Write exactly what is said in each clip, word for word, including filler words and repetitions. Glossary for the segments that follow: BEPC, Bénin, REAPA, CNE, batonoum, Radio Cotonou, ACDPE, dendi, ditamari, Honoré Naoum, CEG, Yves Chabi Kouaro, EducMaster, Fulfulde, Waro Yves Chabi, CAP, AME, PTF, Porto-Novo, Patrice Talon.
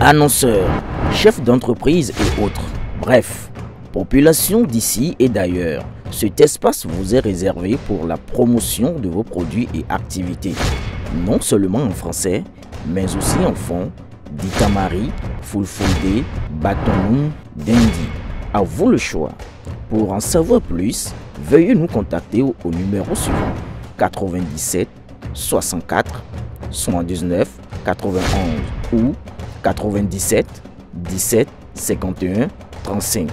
annonceurs, chefs d'entreprise et autres. Bref, population d'ici et d'ailleurs, cet espace vous est réservé pour la promotion de vos produits et activités, non seulement en français, mais aussi en fon, ditamari, fulfulde, batonoum, dendi. À vous le choix. Pour en savoir plus, veuillez nous contacter au, au numéro suivant quatre-vingt-dix-sept soixante-quatre soixante-dix-neuf quatre-vingt-onze ou quatre-vingt-dix-sept dix-sept cinquante et un trente-cinq.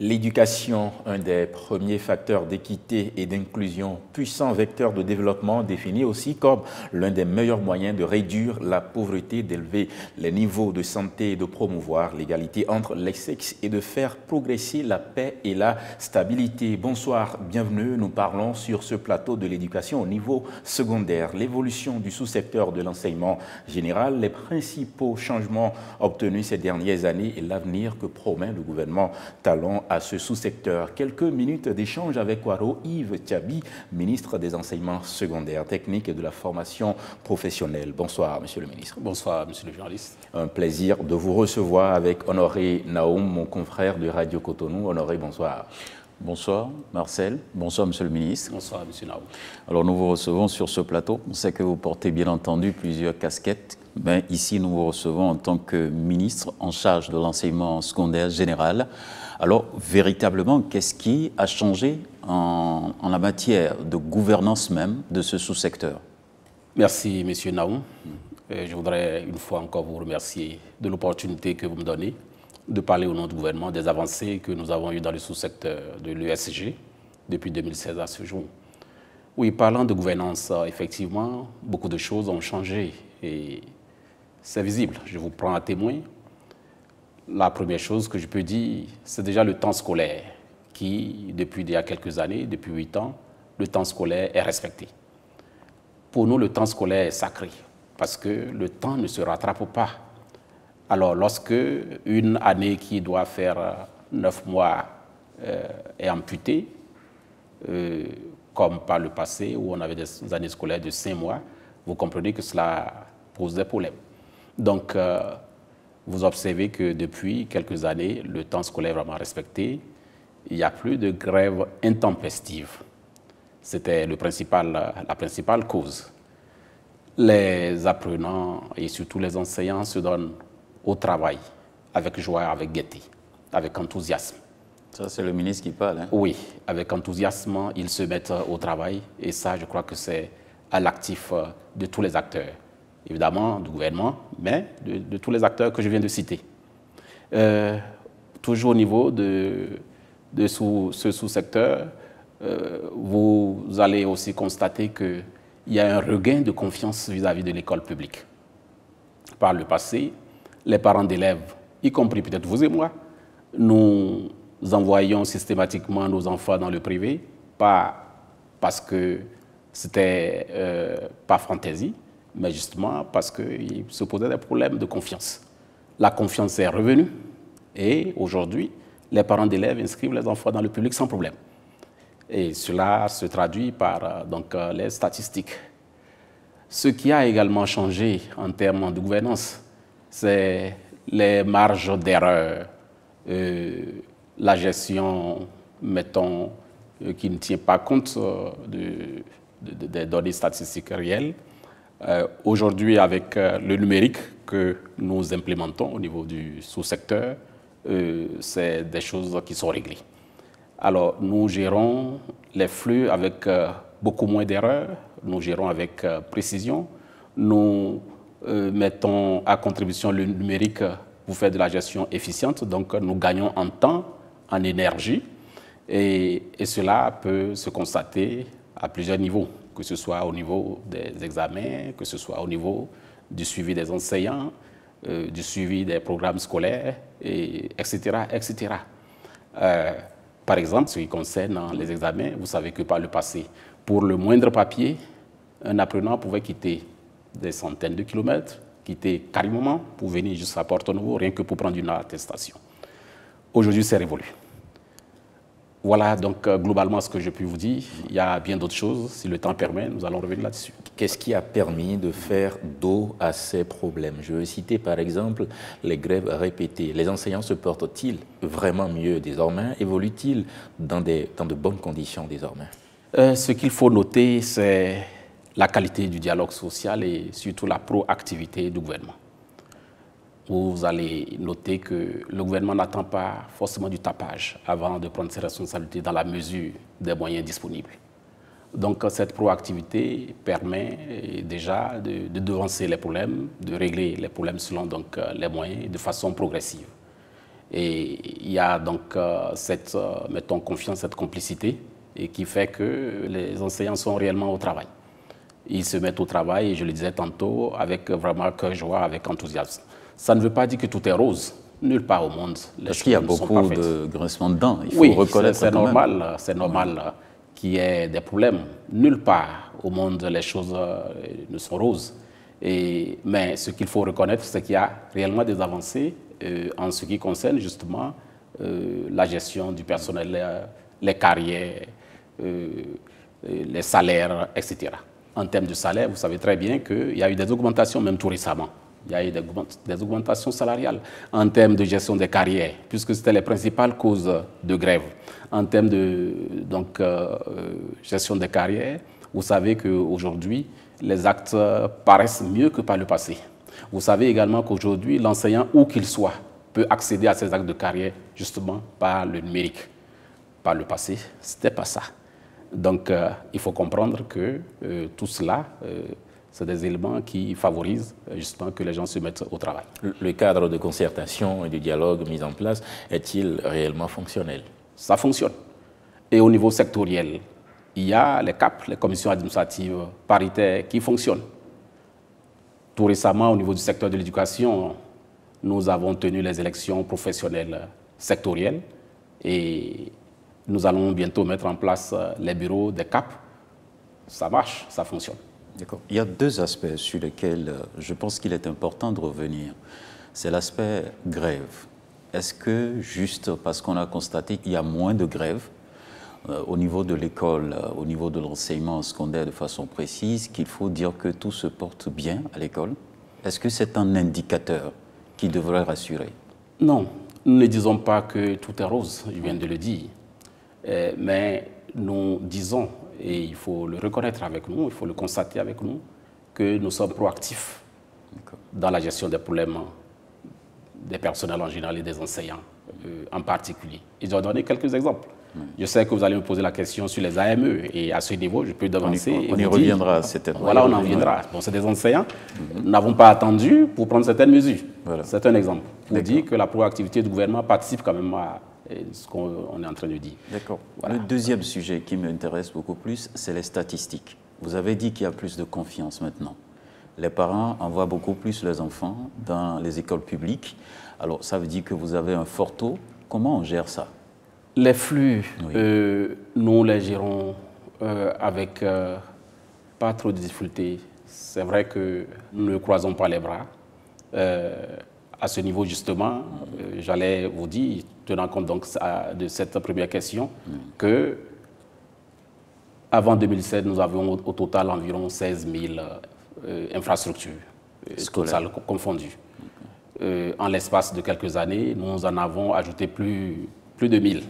L'éducation, un des premiers facteurs d'équité et d'inclusion, puissant vecteur de développement défini aussi comme l'un des meilleurs moyens de réduire la pauvreté, d'élever les niveaux de santé et de promouvoir l'égalité entre les sexes et de faire progresser la paix et la stabilité. Bonsoir, bienvenue. Nous parlons sur ce plateau de l'éducation au niveau secondaire, l'évolution du sous-secteur de l'enseignement général, les principaux changements obtenus ces dernières années et l'avenir que promet le gouvernement Talon à ce sous-secteur. Quelques minutes d'échange avec Waro Yves Chabi, ministre des Enseignements secondaires techniques et de la formation professionnelle. Bonsoir, monsieur le ministre. Bonsoir, monsieur le journaliste. Un plaisir de vous recevoir avec Honoré Naoum, mon confrère de Radio Cotonou. Honoré, bonsoir. Bonsoir, Marcel. Bonsoir, monsieur le ministre. Bonsoir, monsieur Naoum. Alors, nous vous recevons sur ce plateau. On sait que vous portez, bien entendu, plusieurs casquettes. Ben, ici, nous vous recevons en tant que ministre en charge de l'enseignement secondaire général. Alors, véritablement, qu'est-ce qui a changé en, en la matière de gouvernance même de ce sous-secteur? Merci, monsieur Naoum. Et je voudrais une fois encore vous remercier de l'opportunité que vous me donnez de parler au nom du gouvernement des avancées que nous avons eues dans le sous-secteur de l'E S G depuis deux mille seize à ce jour. Oui, parlant de gouvernance, effectivement, beaucoup de choses ont changé et c'est visible. Je vous prends à témoin. La première chose que je peux dire, c'est déjà le temps scolaire qui, depuis il y a quelques années, depuis huit ans, le temps scolaire est respecté. Pour nous, le temps scolaire est sacré parce que le temps ne se rattrape pas. Alors, lorsque une année qui doit faire neuf mois euh, est amputée, euh, comme par le passé, où on avait des années scolaires de cinq mois, vous comprenez que cela pose des problèmes. Donc, euh, vous observez que depuis quelques années, le temps scolaire est vraiment respecté. Il n'y a plus de grève intempestive. C'était le principal, la principale cause. Les apprenants et surtout les enseignants se donnent au travail, avec joie, avec gaieté, avec enthousiasme. Ça, c'est le ministre qui parle, hein? Oui, avec enthousiasme, ils se mettent au travail. Et ça, je crois que c'est à l'actif de tous les acteurs. Évidemment, du gouvernement, mais de, de tous les acteurs que je viens de citer. Euh, toujours au niveau de, de sous, ce sous-secteur, euh, vous allez aussi constater qu'il y a un regain de confiance vis-à-vis de l'école publique. Par le passé, les parents d'élèves, y compris peut-être vous et moi, nous envoyions systématiquement nos enfants dans le privé, pas parce que c'était euh, pas fantaisie, mais justement parce qu'il se posait des problèmes de confiance. La confiance est revenue et aujourd'hui, les parents d'élèves inscrivent les enfants dans le public sans problème. Et cela se traduit par donc, les statistiques. Ce qui a également changé en termes de gouvernance, c'est les marges d'erreur, euh, la gestion, mettons, euh, qui ne tient pas compte euh, de, de, des données statistiques réelles. Euh, Aujourd'hui, avec euh, le numérique que nous implémentons au niveau du sous-secteur, euh, c'est des choses qui sont réglées. Alors, nous gérons les flux avec euh, beaucoup moins d'erreurs, nous gérons avec euh, précision, nous euh, mettons à contribution le numérique pour faire de la gestion efficiente, donc nous gagnons en temps, en énergie, et, et cela peut se constater à plusieurs niveaux. Que ce soit au niveau des examens, que ce soit au niveau du suivi des enseignants, euh, du suivi des programmes scolaires, et, etc. et cetera. Euh, par exemple, ce qui concerne les examens, vous savez que par le passé, pour le moindre papier, un apprenant pouvait quitter des centaines de kilomètres, quitter carrément pour venir jusqu'à Porto-Novo, rien que pour prendre une attestation. Aujourd'hui, c'est révolu. Voilà donc euh, globalement ce que je peux vous dire. Il y a bien d'autres choses. Si le temps permet, nous allons revenir là-dessus. Qu'est-ce qui a permis de faire dos à ces problèmes? Je vais citer par exemple les grèves répétées. Les enseignants se portent-ils vraiment mieux désormais? Évoluent-ils dans, dans de bonnes conditions désormais? euh, Ce qu'il faut noter, c'est la qualité du dialogue social et surtout la proactivité du gouvernement. Vous allez noter que le gouvernement n'attend pas forcément du tapage avant de prendre ses responsabilités dans la mesure des moyens disponibles. Donc cette proactivité permet déjà de, de devancer les problèmes, de régler les problèmes selon donc, les moyens de façon progressive. Et il y a donc cette, mettons, confiance, cette complicité et qui fait que les enseignants sont réellement au travail. Ils se mettent au travail, et je le disais tantôt, avec vraiment cœur, joie, avec enthousiasme. Ça ne veut pas dire que tout est rose. Nulle part au monde. Parce qu'il y a beaucoup de grincements de dents. Il faut oui, reconnaître c'est normal. C'est normal ouais. qu'il y ait des problèmes. Nulle part au monde, les choses ne sont roses. Et, mais ce qu'il faut reconnaître, c'est qu'il y a réellement des avancées euh, en ce qui concerne justement euh, la gestion du personnel, euh, les carrières, euh, les salaires, et cetera. En termes de salaire, vous savez très bien qu'il y a eu des augmentations, même tout récemment. Il y a eu des augmentations salariales en termes de gestion des carrières, puisque c'était les principales causes de grève. En termes de donc, euh, gestion des carrières, vous savez qu'aujourd'hui, les actes paraissent mieux que par le passé. Vous savez également qu'aujourd'hui, l'enseignant, où qu'il soit, peut accéder à ces actes de carrière, justement, par le numérique. Par le passé, ce n'était pas ça. Donc, euh, il faut comprendre que euh, tout cela... Euh, c'est des éléments qui favorisent justement que les gens se mettent au travail. Le cadre de concertation et de dialogue mis en place est-il réellement fonctionnel? Ça fonctionne. Et au niveau sectoriel, il y a les C A P, les commissions administratives paritaires qui fonctionnent. Tout récemment, au niveau du secteur de l'éducation, nous avons tenu les élections professionnelles sectorielles et nous allons bientôt mettre en place les bureaux des C A P. Ça marche, ça fonctionne. Il y a deux aspects sur lesquels je pense qu'il est important de revenir. C'est l'aspect grève. Est-ce que, juste parce qu'on a constaté qu'il y a moins de grèves euh, au niveau de l'école, euh, au niveau de l'enseignement secondaire de façon précise, qu'il faut dire que tout se porte bien à l'école? Est-ce que c'est un indicateur qui devrait rassurer? Non, nous ne disons pas que tout est rose, je viens de le dire, euh, mais nous disons... Et il faut le reconnaître avec nous, il faut le constater avec nous, que nous sommes proactifs dans la gestion des problèmes des personnels en général et des enseignants euh, en particulier. Ils ont donné quelques exemples. Oui. Je sais que vous allez me poser la question sur les A M E et à ce niveau, je peux devancer. On y, on y, et y reviendra. Dire, voilà, on en reviendra. Bon, c'est des enseignants. Mm-hmm. Nous n'avons pas attendu pour prendre certaines mesures. Voilà. C'est un exemple. On dit que la proactivité du gouvernement participe quand même à... Et ce qu'on est en train de dire. D'accord. Voilà. Le deuxième sujet qui m'intéresse beaucoup plus, c'est les statistiques. Vous avez dit qu'il y a plus de confiance maintenant. Les parents envoient beaucoup plus leurs enfants dans les écoles publiques. Alors, ça veut dire que vous avez un fort taux. Comment on gère ça? Les flux, oui. euh, nous les gérons euh, avec euh, pas trop de difficultés. C'est vrai que nous ne croisons pas les bras. Euh, À ce niveau, justement, euh, j'allais vous dire, tenant compte donc à, de cette première question, mm. que avant deux mille sept, nous avions au, au total environ seize mille euh, infrastructures, euh, toutes salles confondues. Okay. Euh, en l'espace de quelques années, nous en avons ajouté plus, plus de mille.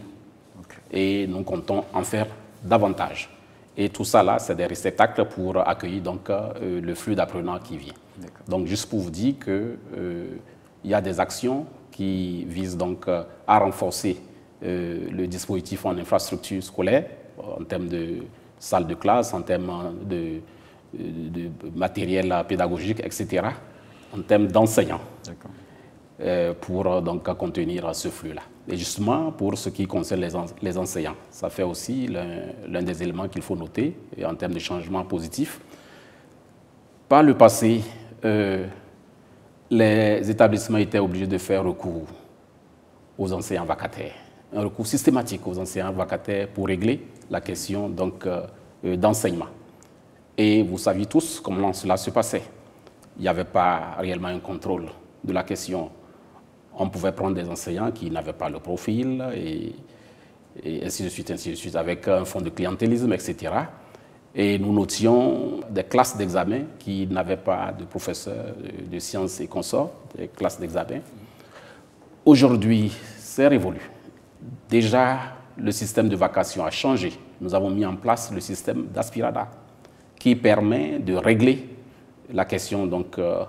Okay. Et nous comptons en faire davantage. Et tout ça, là, c'est des réceptacles pour accueillir donc, euh, le flux d'apprenants qui vient. Donc, juste pour vous dire que... Euh, il y a des actions qui visent donc à renforcer le dispositif en infrastructure scolaire, en termes de salles de classe, en termes de, de matériel pédagogique, et cetera, en termes d'enseignants, pour donc contenir ce flux-là. Et justement, pour ce qui concerne les, ense les enseignants, ça fait aussi l'un des éléments qu'il faut noter en termes de changement positif. Par le passé, euh, les établissements étaient obligés de faire recours aux enseignants vacataires, un recours systématique aux enseignants vacataires pour régler la question donc euh, d'enseignement. Et vous saviez tous comment cela se passait. Il n'y avait pas réellement un contrôle de la question. On pouvait prendre des enseignants qui n'avaient pas le profil, et, et ainsi de suite, ainsi de suite, avec un fonds de clientélisme, et cetera. Et nous notions des classes d'examen qui n'avaient pas de professeur de sciences et consorts, des classes d'examen. Aujourd'hui, c'est révolu. Déjà, le système de vacation a changé. Nous avons mis en place le système d'aspirada qui permet de régler la question donc, euh,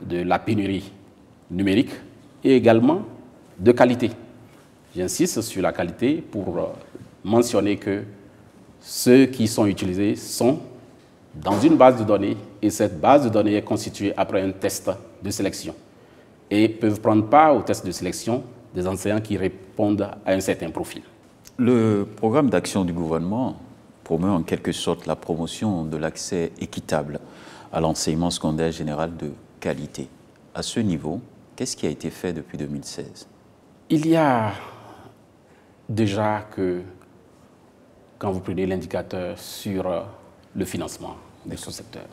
de la pénurie numérique et également de qualité. J'insiste sur la qualité pour euh, mentionner que ceux qui sont utilisés sont dans une base de données et cette base de données est constituée après un test de sélection et peuvent prendre part au test de sélection des enseignants qui répondent à un certain profil. Le programme d'action du gouvernement promeut en quelque sorte la promotion de l'accès équitable à l'enseignement secondaire général de qualité. À ce niveau, qu'est-ce qui a été fait depuis deux mille seize? Il y a déjà que, quand vous prenez l'indicateur sur le financement de ce secteur,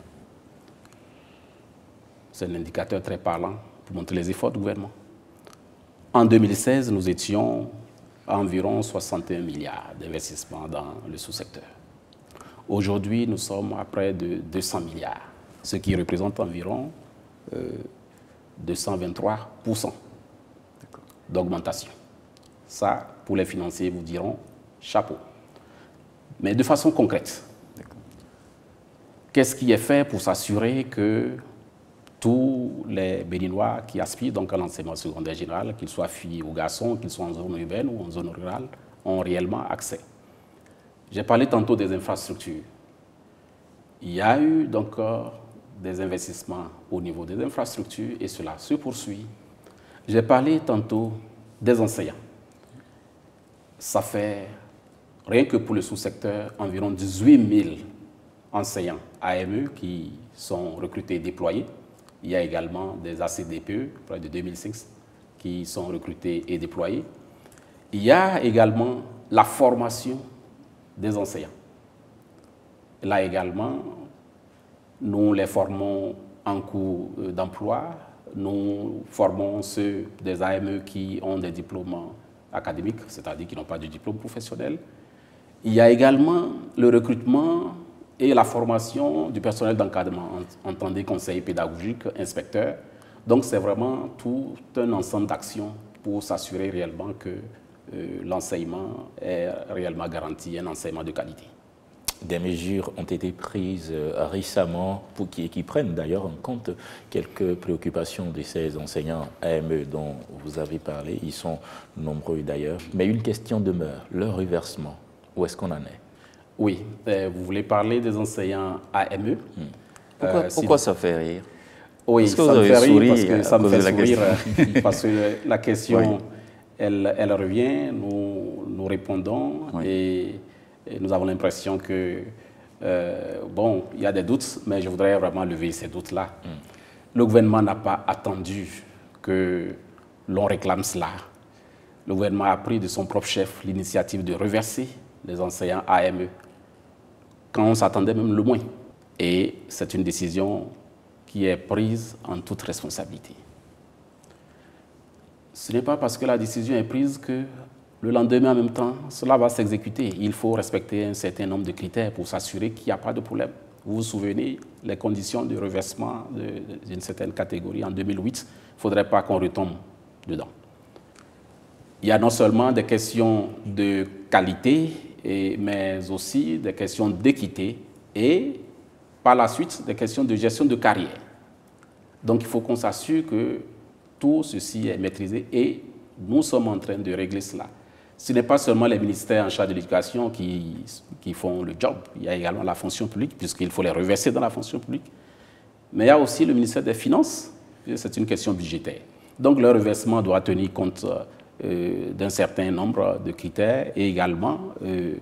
c'est un indicateur très parlant pour montrer les efforts du gouvernement. En deux mille seize, nous étions à environ soixante et un milliards d'investissements dans le sous-secteur. Aujourd'hui, nous sommes à près de deux cents milliards, ce qui représente environ euh, deux cent vingt-trois pour cent d'augmentation. Ça, pour les financiers, vous diront chapeau. Mais de façon concrète, qu'est-ce qui est fait pour s'assurer que tous les Béninois qui aspirent donc à l'enseignement secondaire général, qu'ils soient filles ou garçons, qu'ils soient en zone urbaine ou en zone rurale, ont réellement accès? J'ai parlé tantôt des infrastructures. Il y a eu donc euh, des investissements au niveau des infrastructures et cela se poursuit. J'ai parlé tantôt des enseignants. Ça fait, rien que pour le sous-secteur, environ dix-huit mille enseignants A M E qui sont recrutés et déployés. Il y a également des A C D P E, près de deux mille cinq cents, qui sont recrutés et déployés. Il y a également la formation des enseignants. Là également, nous les formons en cours d'emploi, nous formons ceux des A M E qui ont des diplômes académiques, c'est-à-dire qui n'ont pas de diplôme professionnel. Il y a également le recrutement et la formation du personnel d'encadrement, entendez conseil pédagogique, inspecteur. Donc c'est vraiment tout un ensemble d'actions pour s'assurer réellement que euh, l'enseignement est réellement garanti, un enseignement de qualité. Des mesures ont été prises récemment pour qui, qui prennent d'ailleurs en compte quelques préoccupations de ces enseignants A M E dont vous avez parlé. Ils sont nombreux d'ailleurs. Mais une question demeure, leur reversement. Où est-ce qu'on en est? Oui, euh, vous voulez parler des enseignants A M E. Pourquoi, euh, si pourquoi vous... ça fait rire? Oui, ça me fait rire parce que ça me fait sourire parce que la question, oui. elle, elle revient, nous, nous répondons, oui. et, et nous avons l'impression que, euh, bon, il y a des doutes, mais je voudrais vraiment lever ces doutes-là. Mm. Le gouvernement n'a pas attendu que l'on réclame cela. Le gouvernement a pris de son propre chef l'initiative de reverser les enseignants A M E, quand on s'attendait même le moins. Et c'est une décision qui est prise en toute responsabilité. Ce n'est pas parce que la décision est prise que le lendemain, en même temps, cela va s'exécuter. Il faut respecter un certain nombre de critères pour s'assurer qu'il n'y a pas de problème. Vous vous souvenez, les conditions de reversement d'une certaine catégorie en deux mille huit, il ne faudrait pas qu'on retombe dedans. Il y a non seulement des questions de qualité, et, mais aussi des questions d'équité et par la suite des questions de gestion de carrière. Donc il faut qu'on s'assure que tout ceci est maîtrisé et nous sommes en train de régler cela. Ce n'est pas seulement les ministères en charge de l'éducation qui, qui font le job, il y a également la fonction publique puisqu'il faut les reverser dans la fonction publique. Mais il y a aussi le ministère des Finances, c'est une question budgétaire. Donc le reversement doit tenir compte Euh, d'un certain nombre de critères et également euh,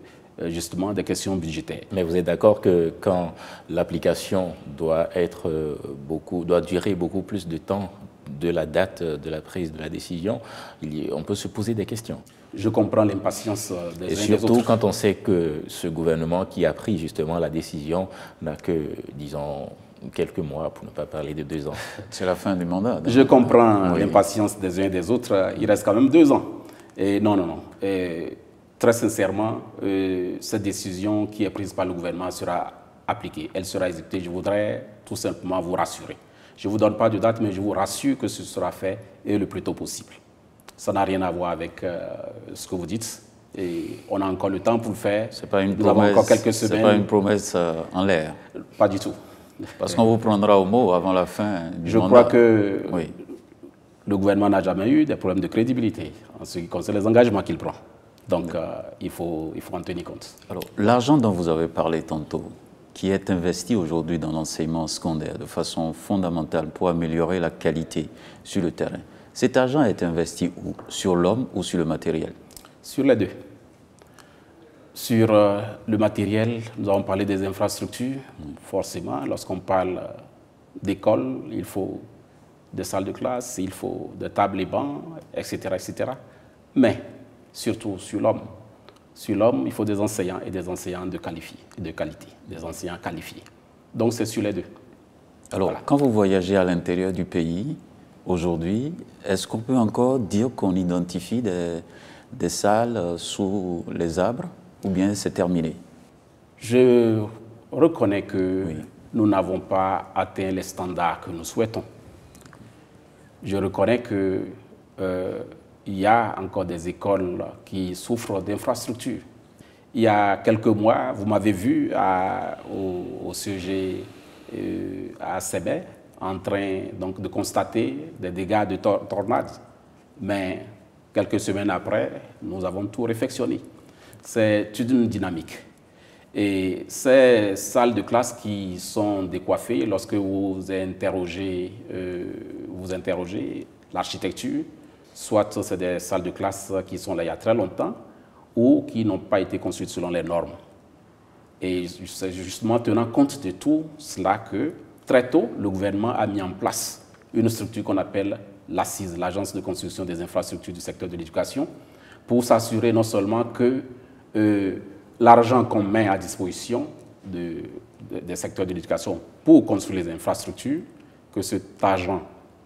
justement des questions budgétaires. Mais vous êtes d'accord que quand l'application doit être beaucoup, doit durer beaucoup plus de temps de la date de la prise de la décision, on peut se poser des questions. Je comprends l'impatience des uns des autres. Et surtout quand on sait que ce gouvernement qui a pris justement la décision n'a que, disons, quelques mois, pour ne pas parler de deux ans. C'est la fin du mandat. Je comprends oui. l'impatience des uns et des autres. Il reste quand même deux ans. Et non, non, non. Et très sincèrement, euh, cette décision qui est prise par le gouvernement sera appliquée. Elle sera exécutée. Je voudrais tout simplement vous rassurer. Je ne vous donne pas de date, mais je vous rassure que ce sera fait et le plus tôt possible. Ça n'a rien à voir avec euh, ce que vous dites. Et on a encore le temps pour le faire. C'est pas une Nous promesse, avons encore quelques semaines. C'est pas une promesse euh, en l'air. Pas du tout. Parce qu'on vous prendra au mot avant la fin du Je mandat. crois que oui. le gouvernement n'a jamais eu des problèmes de crédibilité en ce qui concerne les engagements qu'il prend. Donc, euh, il, faut, il faut en tenir compte. Alors, l'argent dont vous avez parlé tantôt, qui est investi aujourd'hui dans l'enseignement secondaire de façon fondamentale pour améliorer la qualité sur le terrain, cet argent est investi où? Sur l'homme ou sur le matériel? Sur les deux. Sur euh, le matériel, nous avons parlé des infrastructures. Forcément, lorsqu'on parle d'école, il faut des salles de classe, il faut des tables et bancs, et cetera, et cetera. Mais surtout sur l'homme. Sur l'homme, il faut des enseignants et des enseignants de, qualifiés, de qualité, des enseignants qualifiés. Donc c'est sur les deux. Alors, voilà. Quand vous voyagez à l'intérieur du pays, aujourd'hui, est-ce qu'on peut encore dire qu'on identifie des, des salles sous les arbres? Ou bien c'est terminé? Je reconnais que oui. nous n'avons pas atteint les standards que nous souhaitons. Je reconnais qu'il euh, y a encore des écoles qui souffrent d'infrastructures. Il y a quelques mois, vous m'avez vu à, au, au C E G euh, à Sébé, en train donc, de constater des dégâts de tor tornades. Mais quelques semaines après, nous avons tout réfectionné. C'est une dynamique. Et ces salles de classe qui sont décoiffées, lorsque vous interrogez, euh, vous interrogez l'architecture, soit c'est des salles de classe qui sont là il y a très longtemps, ou qui n'ont pas été construites selon les normes. Et c'est justement tenant compte de tout cela que, très tôt, le gouvernement a mis en place une structure qu'on appelle l'ACISE, l'Agence de construction des infrastructures du secteur de l'éducation, pour s'assurer non seulement que euh, l'argent qu'on met à disposition de, de, des secteurs de l'éducation pour construire les infrastructures, que cet argent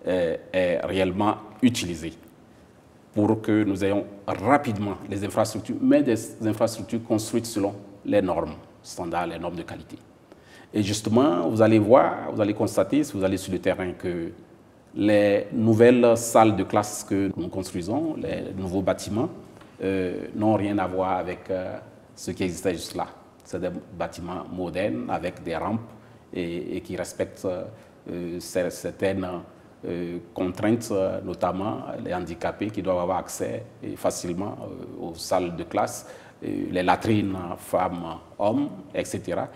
est, est réellement utilisé pour que nous ayons rapidement les infrastructures, mais des infrastructures construites selon les normes standards, les normes de qualité. Et justement, vous allez voir, vous allez constater, si vous allez sur le terrain, que les nouvelles salles de classe que nous construisons, les nouveaux bâtiments, Euh, n'ont rien à voir avec euh, ce qui existait juste là. C'est des bâtiments modernes avec des rampes et, et qui respectent euh, certaines euh, contraintes, notamment les handicapés qui doivent avoir accès facilement euh, aux salles de classe, euh, les latrines femmes, hommes, et cetera.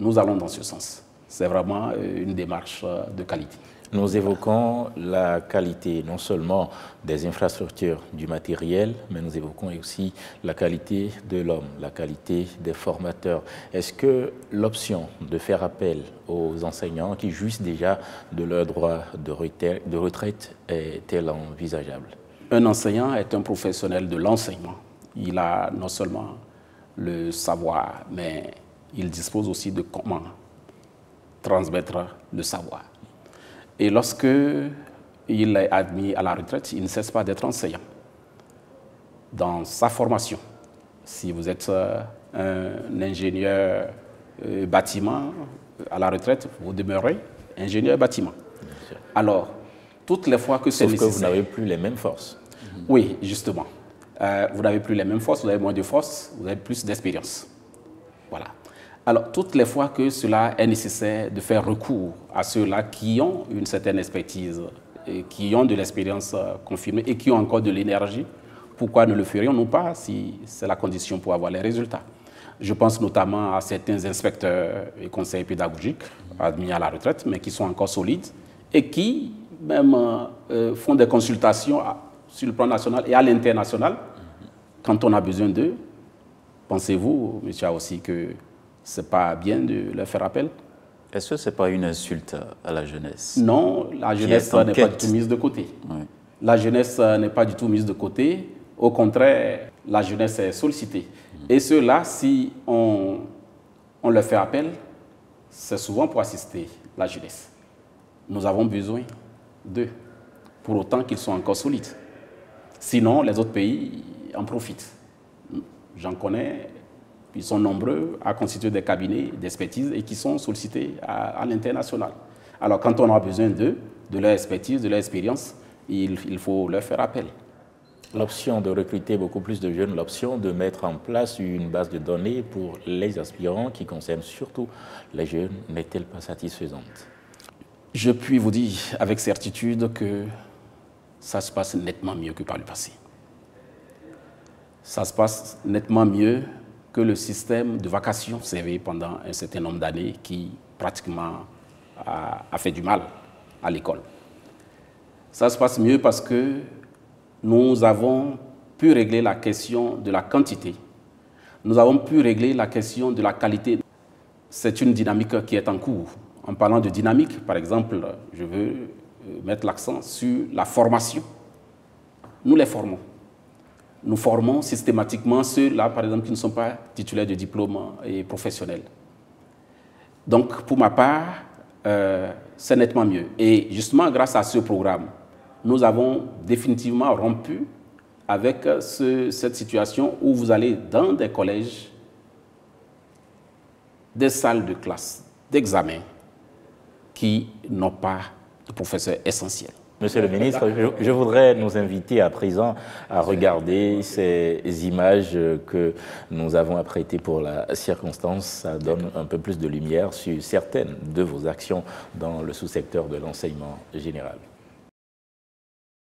Nous allons dans ce sens. C'est vraiment euh, une démarche euh, de qualité. Nous évoquons la qualité non seulement des infrastructures, du matériel, mais nous évoquons aussi la qualité de l'homme, la qualité des formateurs. Est-ce que l'option de faire appel aux enseignants qui jouissent déjà de leurs droits de retraite est-elle envisageable? Un enseignant est un professionnel de l'enseignement. Il a non seulement le savoir, mais il dispose aussi de comment transmettre le savoir. Et lorsque il est admis à la retraite, il ne cesse pas d'être enseignant dans sa formation. Si vous êtes un ingénieur bâtiment à la retraite, vous demeurez ingénieur bâtiment. Alors, toutes les fois que c'est nécessaire... Sauf que vous n'avez plus les mêmes forces. Oui, justement. Euh, vous n'avez plus les mêmes forces, vous avez moins de forces, vous avez plus d'expérience. Voilà. Alors, toutes les fois que cela est nécessaire de faire recours à ceux-là qui ont une certaine expertise, et qui ont de l'expérience confirmée et qui ont encore de l'énergie, pourquoi ne le ferions-nous pas si c'est la condition pour avoir les résultats? Je pense notamment à certains inspecteurs et conseillers pédagogiques admis à la retraite, mais qui sont encore solides et qui même euh, font des consultations sur le plan national et à l'international quand on a besoin d'eux. Pensez-vous, monsieur, aussi que... c'est pas bien de leur faire appel? Est-ce que ce n'est pas une insulte à la jeunesse? Non, la jeunesse n'est pas du tout mise de côté. Oui. La jeunesse n'est pas du tout mise de côté. Au contraire, la jeunesse est sollicitée. Mmh. Et ceux-là, si on, on leur fait appel, c'est souvent pour assister la jeunesse. Nous avons besoin d'eux, pour autant qu'ils soient encore solides. Sinon, les autres pays en profitent. J'en connais, ils sont nombreux à constituer des cabinets d'expertise et qui sont sollicités à, à l'international. Alors, quand on a besoin d'eux, de leur expertise, de leur expérience, il, il faut leur faire appel. L'option de recruter beaucoup plus de jeunes, l'option de mettre en place une base de données pour les aspirants qui concerne surtout les jeunes, n'est-elle pas satisfaisante? Je puis vous dire avec certitude que ça se passe nettement mieux que par le passé. Ça se passe nettement mieux que le système de vacation servi pendant un certain nombre d'années qui pratiquement a, a fait du mal à l'école. Ça se passe mieux parce que nous avons pu régler la question de la quantité. Nous avons pu régler la question de la qualité. C'est une dynamique qui est en cours. En parlant de dynamique, par exemple, je veux mettre l'accent sur la formation. Nous les formons. Nous formons systématiquement ceux-là, par exemple, qui ne sont pas titulaires de diplôme et professionnels. Donc, pour ma part, euh, c'est nettement mieux. Et justement, grâce à ce programme, nous avons définitivement rompu avec ce, cette situation où vous allez dans des collèges, des salles de classe, d'examen, qui n'ont pas de professeurs essentiels. Monsieur le ministre, je, je voudrais nous inviter à présent à regarder ces images que nous avons apprêtées pour la circonstance. Ça donne un peu plus de lumière sur certaines de vos actions dans le sous-secteur de l'enseignement général.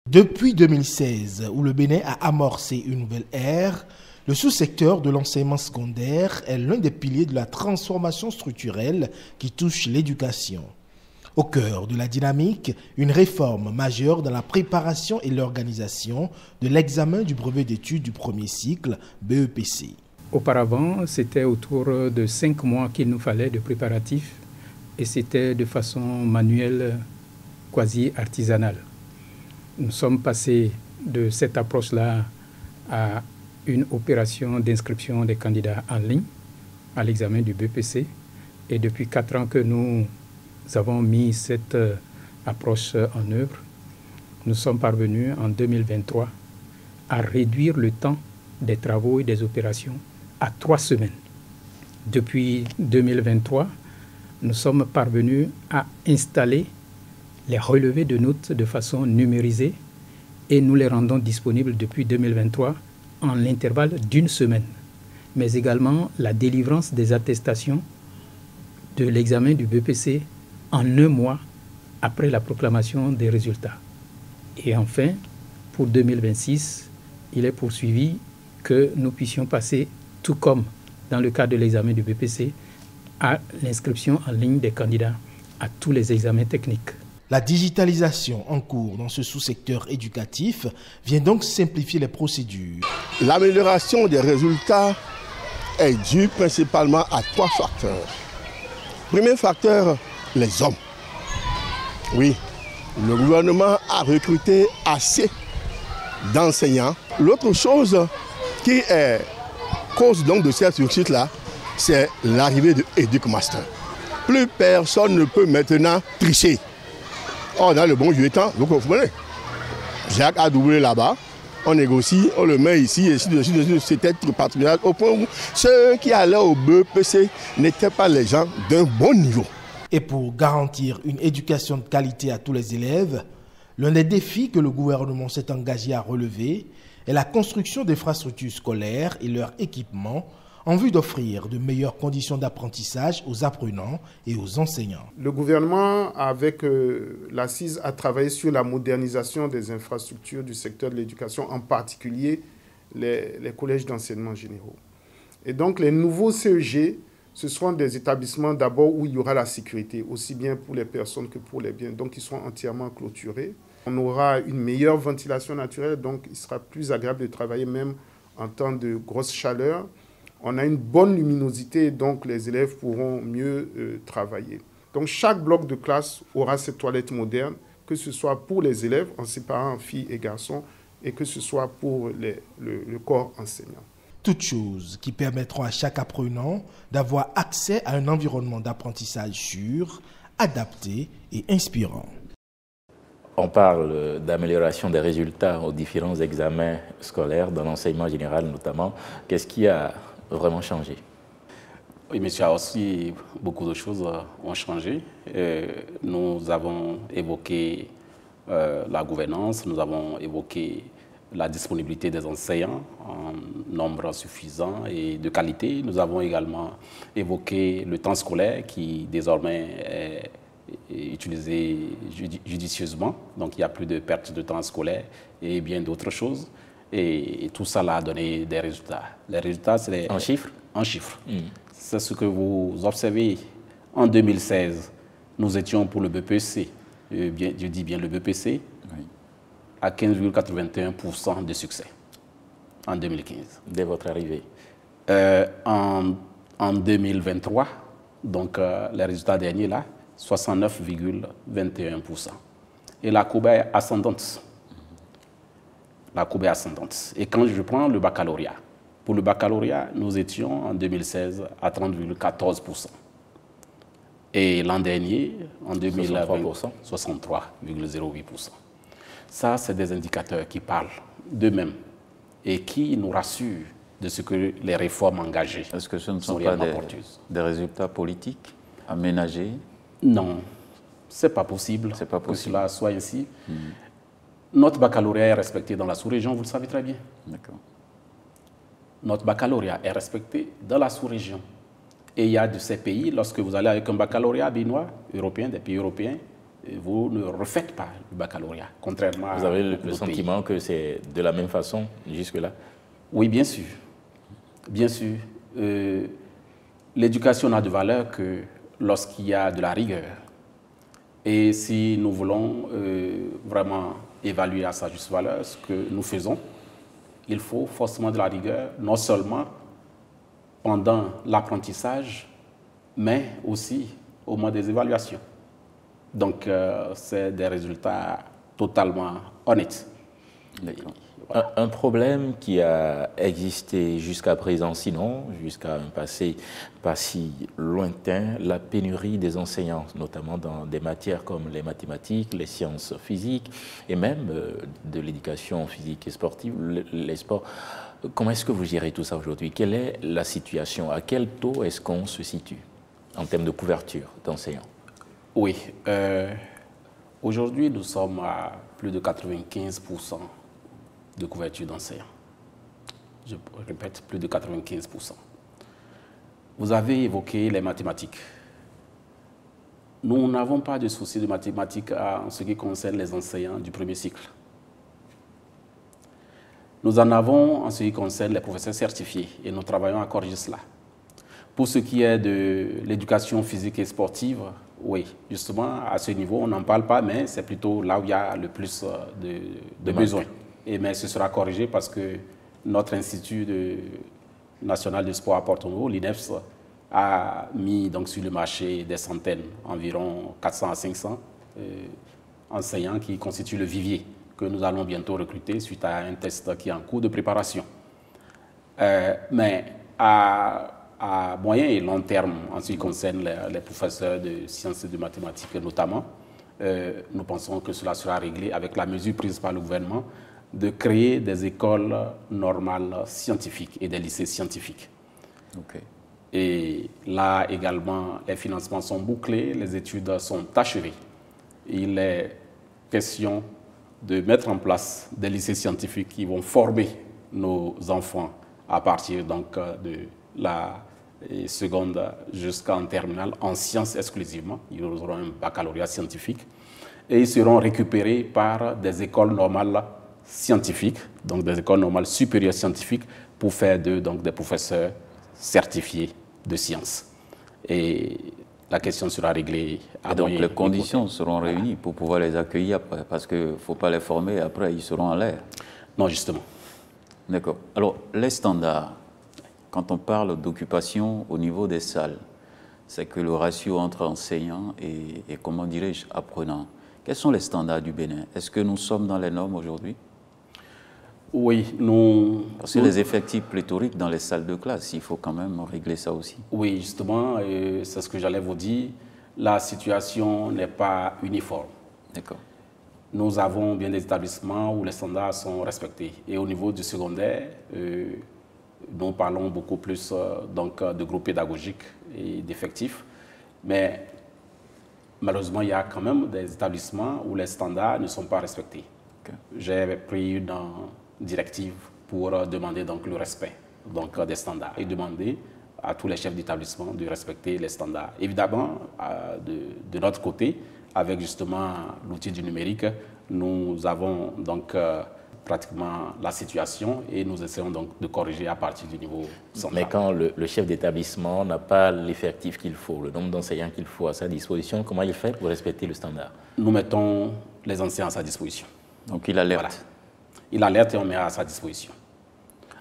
Depuis deux mille seize, où le Bénin a amorcé une nouvelle ère, le sous-secteur de l'enseignement secondaire est l'un des piliers de la transformation structurelle qui touche l'éducation. Au cœur de la dynamique, une réforme majeure dans la préparation et l'organisation de l'examen du brevet d'études du premier cycle, B E P C. Auparavant, c'était autour de cinq mois qu'il nous fallait de préparatifs et c'était de façon manuelle, quasi artisanale. Nous sommes passés de cette approche-là à une opération d'inscription des candidats en ligne à l'examen du B E P C. Et depuis quatre ans que nous avons mis cette approche en œuvre, nous sommes parvenus en deux mille vingt-trois à réduire le temps des travaux et des opérations à trois semaines. Depuis deux mille vingt-trois, nous sommes parvenus à installer les relevés de notes de façon numérisée et nous les rendons disponibles depuis deux mille vingt-trois en l'intervalle d'une semaine, mais également la délivrance des attestations de l'examen du B E P C en un mois après la proclamation des résultats. Et enfin, pour deux mille vingt-six, il est poursuivi que nous puissions passer, tout comme dans le cas de l'examen du B E P C, à l'inscription en ligne des candidats à tous les examens techniques. La digitalisation en cours dans ce sous-secteur éducatif vient donc simplifier les procédures. L'amélioration des résultats est due principalement à trois facteurs. Premier facteur, les hommes. Oui, le gouvernement a recruté assez d'enseignants. L'autre chose qui est cause donc de cette réussite-là, c'est l'arrivée de EducMaster. Plus personne ne peut maintenant tricher. On a le bon vieux temps, vous comprenez. Jacques a doublé là-bas, on négocie, on le met ici, et ainsi de suite. C'était patronage au point où ceux qui allaient au B E P C n'étaient pas les gens d'un bon niveau. Et pour garantir une éducation de qualité à tous les élèves, l'un des défis que le gouvernement s'est engagé à relever est la construction d'infrastructures scolaires et leur équipement en vue d'offrir de meilleures conditions d'apprentissage aux apprenants et aux enseignants. Le gouvernement, avec euh, l'A C I S, a travaillé sur la modernisation des infrastructures du secteur de l'éducation, en particulier les, les collèges d'enseignement généraux. Et donc, les nouveaux C E G, ce seront des établissements d'abord où il y aura la sécurité, aussi bien pour les personnes que pour les biens, donc ils seront entièrement clôturés. On aura une meilleure ventilation naturelle, donc il sera plus agréable de travailler même en temps de grosse chaleur. On a une bonne luminosité, donc les élèves pourront mieux euh, travailler. Donc chaque bloc de classe aura cette toilette moderne, que ce soit pour les élèves en séparant filles et garçons et que ce soit pour les, le, le corps enseignant. Toutes choses qui permettront à chaque apprenant d'avoir accès à un environnement d'apprentissage sûr, adapté et inspirant. On parle d'amélioration des résultats aux différents examens scolaires, dans l'enseignement général notamment. Qu'est-ce qui a vraiment changé? Oui, monsieur, aussi beaucoup de choses ont changé. Nous avons évoqué la gouvernance, nous avons évoqué la disponibilité des enseignants en nombre suffisant et de qualité. Nous avons également évoqué le temps scolaire qui désormais est utilisé judicieusement. Donc il n'y a plus de perte de temps scolaire et bien d'autres choses. Et, et tout ça a donné des résultats. Les résultats, c'est les... En chiffres? En chiffres. Mmh. C'est ce que vous observez. En deux mille seize, nous étions pour le B E P C, euh, bien, je dis bien le B E P C, oui, à quinze virgule quatre-vingt-un pour cent de succès en deux mille quinze. Dès votre arrivée. Euh, en, en deux mille vingt-trois, donc euh, les résultats derniers là, soixante-neuf virgule vingt et un pour cent. Et la courbe est ascendante. La courbe est ascendante. Et quand je prends le baccalauréat, pour le baccalauréat, nous étions en deux mille seize à trente virgule quatorze pour cent. Et l'an dernier, en deux mille vingt, soixante-trois virgule zéro huit pour cent. Ça, c'est des indicateurs qui parlent d'eux-mêmes et qui nous rassurent de ce que les réformes engagées sont. Est-ce que ce ne sont, sont pas des, des résultats politiques aménagés? Non, ce n'est pas possible, c'est pas possible que cela soit ainsi. Mmh. Notre baccalauréat est respecté dans la sous-région, vous le savez très bien. D'accord. Notre baccalauréat est respecté dans la sous-région. Et il y a de ces pays, lorsque vous allez avec un baccalauréat binois, européen, des pays européens, vous ne refaites pas le baccalauréat, contrairement vous à... Vous avez le, le sentiment pays. Que c'est de la même façon jusque-là? Oui, bien sûr. Bien sûr. Euh, L'éducation n'a de valeur que lorsqu'il y a de la rigueur. Et si nous voulons euh, vraiment évaluer à sa juste valeur ce que nous faisons, il faut forcément de la rigueur, non seulement pendant l'apprentissage, mais aussi au moment des évaluations. Donc, euh, c'est des résultats totalement honnêtes. Voilà. Un, un problème qui a existé jusqu'à présent, sinon, jusqu'à un passé pas si lointain, la pénurie des enseignants, notamment dans des matières comme les mathématiques, les sciences physiques et même euh, de l'éducation physique et sportive, le, les sports. Comment est-ce que vous gérez tout ça aujourd'hui? Quelle est la situation? À quel taux est-ce qu'on se situe en termes de couverture d'enseignants? Oui. Euh, aujourd'hui, nous sommes à plus de quatre-vingt-quinze pour cent de couverture d'enseignants. Je répète, plus de quatre-vingt-quinze pour cent. Vous avez évoqué les mathématiques. Nous n'avons pas de souci de mathématiques en ce qui concerne les enseignants du premier cycle. Nous en avons en ce qui concerne les professeurs certifiés et nous travaillons à corriger cela. Pour ce qui est de l'éducation physique et sportive, oui, justement, à ce niveau, on n'en parle pas, mais c'est plutôt là où il y a le plus de, de besoins. Et mais ce sera corrigé parce que notre Institut de, national de sport à Porto-Novo, l'I N E P S, a mis donc sur le marché des centaines, environ quatre cents à cinq cents euh, enseignants qui constituent le vivier que nous allons bientôt recruter suite à un test qui est en cours de préparation. Euh, mais à... à moyen et long terme, en ce qui concerne les, les professeurs de sciences et de mathématiques notamment, euh, nous pensons que cela sera réglé avec la mesure prise par le gouvernement de créer des écoles normales scientifiques et des lycées scientifiques. Okay. Et là également, les financements sont bouclés, les études sont achevées. Il est question de mettre en place des lycées scientifiques qui vont former nos enfants à partir donc de la Et seconde jusqu'en terminale, en sciences exclusivement. Ils auront un baccalauréat scientifique et ils seront récupérés par des écoles normales scientifiques, donc des écoles normales supérieures scientifiques, pour faire d'eux donc des professeurs certifiés de sciences. Et la question sera réglée à moyen. Donc les conditions seront réunies pour pouvoir les accueillir après, parce qu'il ne faut pas les former, après ils seront en l'air. Non, justement. D'accord. Alors, les standards. Quand on parle d'occupation au niveau des salles, c'est que le ratio entre enseignants et, et comment dirais-je, apprenants. Quels sont les standards du Bénin? Est-ce que nous sommes dans les normes aujourd'hui? Oui, nous... Parce que nous, les effectifs pléthoriques dans les salles de classe, il faut quand même régler ça aussi. Oui, justement, euh, c'est ce que j'allais vous dire. La situation n'est pas uniforme. D'accord. Nous avons bien des établissements où les standards sont respectés. Et au niveau du secondaire, euh, nous parlons beaucoup plus euh, donc, de groupes pédagogiques et d'effectifs. Mais malheureusement, il y a quand même des établissements où les standards ne sont pas respectés. Okay. J'ai pris une directive pour euh, demander donc, le respect donc, euh, des standards et demander à tous les chefs d'établissement de respecter les standards. Évidemment, euh, de, de notre côté, avec justement l'outil du numérique, nous avons donc euh, pratiquement la situation et nous essayons donc de corriger à partir du niveau central. Mais quand le, le chef d'établissement n'a pas l'effectif qu'il faut, le nombre d'enseignants qu'il faut à sa disposition, comment il fait pour respecter le standard? Nous mettons les enseignants à sa disposition. Donc il alerte. Voilà. Il alerte et on met à sa disposition.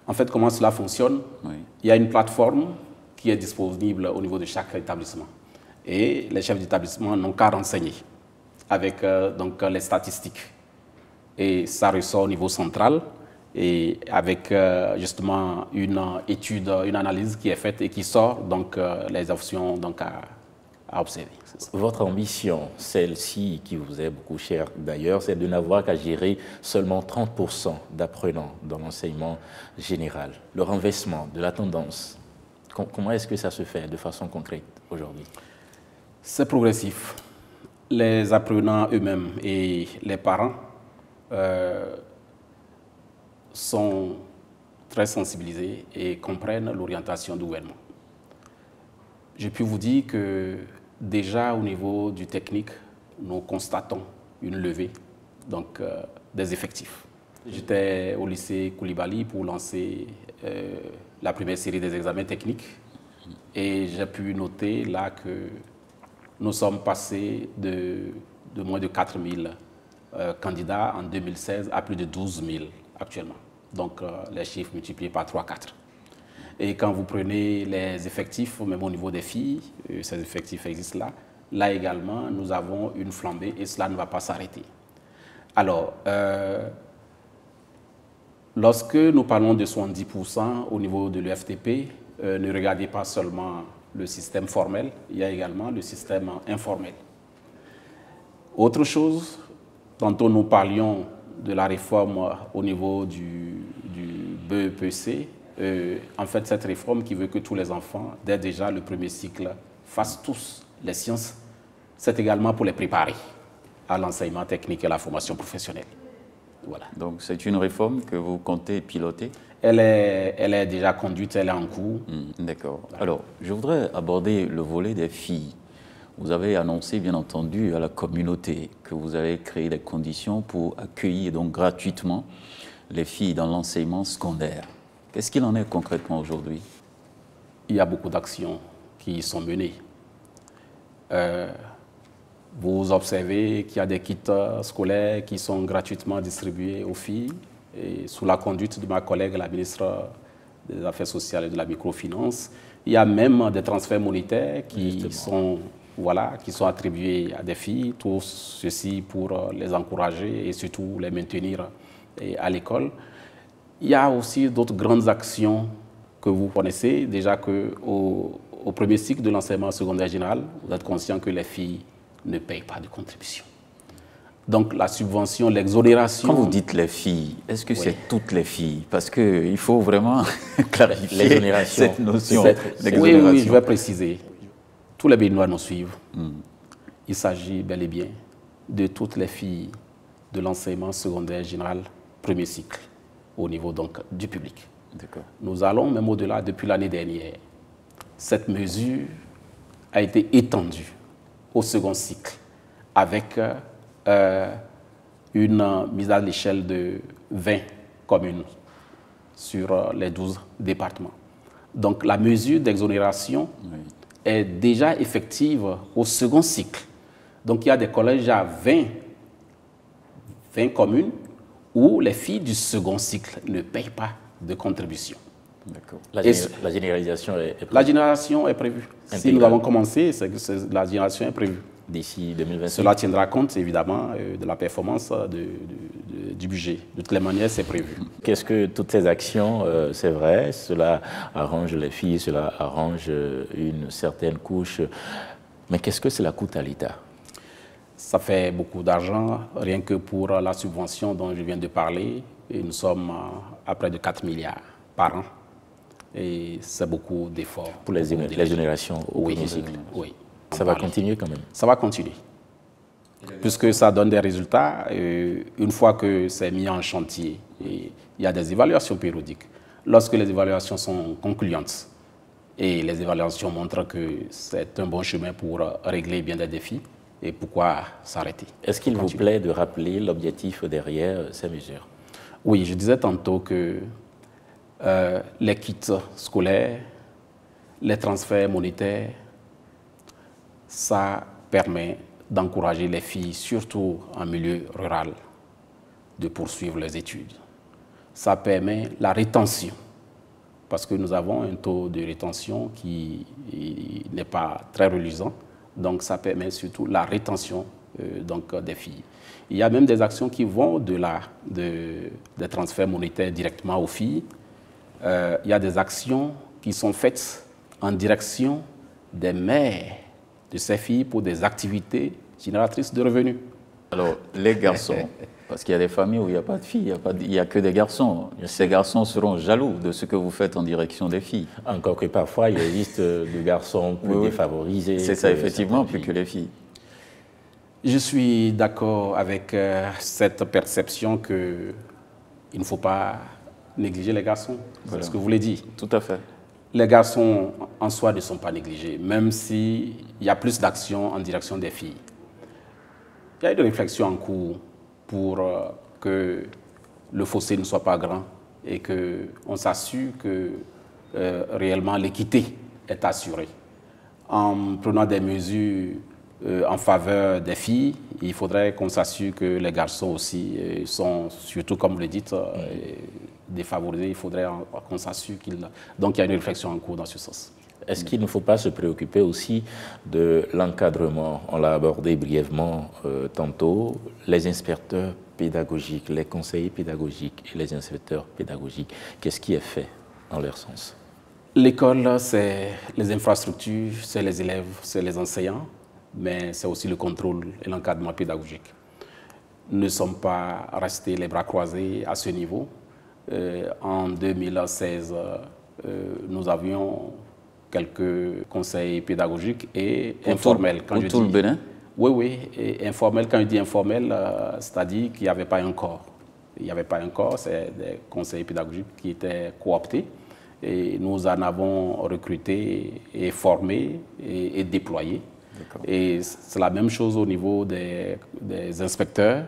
En fait, comment cela fonctionne? Oui. Il y a une plateforme qui est disponible au niveau de chaque établissement. Et les chefs d'établissement n'ont qu'à renseigner avec euh, donc, les statistiques. Et ça ressort au niveau central et avec euh, justement une étude, une analyse qui est faite et qui sort donc, euh, les options donc, à, à observer. Votre ambition, celle-ci qui vous est beaucoup chère d'ailleurs, c'est de n'avoir qu'à gérer seulement trente pour cent d'apprenants dans l'enseignement général. Le renversement de la tendance, comment est-ce que ça se fait de façon concrète aujourd'hui? C'est progressif. Les apprenants eux-mêmes et les parents euh, sont très sensibilisés et comprennent l'orientation du gouvernement. Je peux vous dire que déjà au niveau du technique, nous constatons une levée donc, euh, des effectifs. J'étais au lycée Koulibaly pour lancer euh, la première série des examens techniques et j'ai pu noter là que nous sommes passés de, de moins de quatre mille euh, candidats en deux mille seize à plus de douze mille actuellement. Donc, euh, les chiffres multipliés par trois à quatre. Et quand vous prenez les effectifs, même au niveau des filles, euh, ces effectifs existent là. Là également, nous avons une flambée et cela ne va pas s'arrêter. Alors, euh, lorsque nous parlons de soixante-dix pour cent au niveau de l'U F T P, euh, ne regardez pas seulement le système formel, il y a également le système informel. Autre chose, tantôt nous parlions de la réforme au niveau du, du B E P C. Euh, en fait, cette réforme qui veut que tous les enfants, dès déjà le premier cycle, fassent tous les sciences, c'est également pour les préparer à l'enseignement technique et à la formation professionnelle. Voilà. Donc, c'est une réforme que vous comptez piloter? Elle est, elle est déjà conduite, elle est en cours. Mmh, d'accord. Voilà. Alors, je voudrais aborder le volet des filles. Vous avez annoncé, bien entendu, à la communauté que vous allez créer des conditions pour accueillir donc gratuitement les filles dans l'enseignement secondaire. Qu'est-ce qu'il en est concrètement aujourd'hui? Il y a beaucoup d'actions qui sont menées. Euh, Vous observez qu'il y a des kits scolaires qui sont gratuitement distribués aux filles et sous la conduite de ma collègue, la ministre des Affaires sociales et de la microfinance. Il y a même des transferts monétaires qui, sont, voilà, qui sont attribués à des filles, tout ceci pour les encourager et surtout les maintenir à l'école. Il y a aussi d'autres grandes actions que vous connaissez, déjà qu'au au premier cycle de l'enseignement secondaire général, vous êtes conscient que les filles ne payent pas de contribution. Donc la subvention, l'exonération... Quand vous dites les filles, est-ce que oui. c'est toutes les filles? Parce qu'il faut vraiment clarifier cette notion. Oui, oui, je vais préciser. Tous les Béninois nous suivent. Mm. Il s'agit bel et bien de toutes les filles de l'enseignement secondaire général, premier cycle, au niveau donc du public. Nous allons même au-delà depuis l'année dernière. Cette mesure a été étendue au second cycle, avec euh, une euh, mise à l'échelle de vingt communes sur euh, les douze départements. Donc la mesure d'exonération oui. est déjà effective au second cycle. Donc il y a des collèges à vingt communes où les filles du second cycle ne payent pas de contribution. La, géné et, la généralisation est, est prévue. La généralisation est prévue. Intégrale. Si nous avons commencé, c'est que la généralisation est prévue. D'ici deux mille vingt-cinq. Cela tiendra compte, évidemment, euh, de la performance de, de, de, du budget. De toutes les manières, c'est prévu. Qu'est-ce que toutes ces actions, euh, c'est vrai, cela arrange les filles, cela arrange une certaine couche. Mais qu'est-ce que cela coûte à l'État? Ça fait beaucoup d'argent, rien que pour la subvention dont je viens de parler. Et nous sommes à près de quatre milliards par an. Et c'est beaucoup d'efforts. Pour les, les, les générations au oui, cycle. Oui. Ça va continuer quand même. Ça va continuer. Puisque ça donne des résultats, euh, une fois que c'est mis en chantier, et il y a des évaluations périodiques. Lorsque les évaluations sont concluantes, et les évaluations montrent que c'est un bon chemin pour régler bien des défis, et pourquoi s'arrêter? Est-ce qu'il vous plaît de rappeler l'objectif derrière ces mesures? Oui, je disais tantôt que euh, les kits scolaires, les transferts monétaires, ça permet d'encourager les filles, surtout en milieu rural, de poursuivre leurs études. Ça permet la rétention, parce que nous avons un taux de rétention qui n'est pas très reluisant, donc ça permet surtout la rétention euh, donc, des filles. Il y a même des actions qui vont au-delà de, des transferts monétaires directement aux filles. Euh, il y a des actions qui sont faites en direction des mères de ces filles pour des activités génératrices de revenus. Alors, les garçons, parce qu'il y a des familles où il n'y a pas de filles, il n'y a, a que des garçons. Ces garçons seront jaloux de ce que vous faites en direction des filles. Encore que parfois, il existe des garçons plus oui, défavorisés. C'est ça, effectivement, plus que les filles. Je suis d'accord avec euh, cette perception qu'il ne faut pas négliger les garçons. C'est voilà. ce que vous voulez dire. Tout à fait. Les garçons, en soi, ne sont pas négligés, même s'il y a plus d'actions en direction des filles. Il y a une réflexion en cours pour que le fossé ne soit pas grand et qu'on s'assure que euh, réellement l'équité est assurée. En prenant des mesures euh, en faveur des filles, il faudrait qu'on s'assure que les garçons aussi sont, surtout comme vous le dites, euh, défavorisés, il faudrait qu'on s'assure qu'il... Donc il y a une réflexion en cours dans ce sens. Est-ce qu'il ne faut pas se préoccuper aussi de l'encadrement? On l'a abordé brièvement euh, tantôt, les inspecteurs pédagogiques, les conseillers pédagogiques et les inspecteurs pédagogiques. Qu'est-ce qui est fait dans leur sens? L'école, c'est les infrastructures, c'est les élèves, c'est les enseignants, mais c'est aussi le contrôle et l'encadrement pédagogique. Nous ne sommes pas restés les bras croisés à ce niveau. Euh, en deux mille seize, euh, nous avions quelques conseils pédagogiques et pour informels. Tout, quand pour je tout dis, le Bénin? Oui, oui. Et informel, quand je dis informel, euh, c'est-à-dire qu'il n'y avait pas un corps. Il n'y avait pas un corps, c'est des conseils pédagogiques qui étaient cooptés. Et nous en avons recruté et formé et, et déployé. Et c'est la même chose au niveau des, des inspecteurs.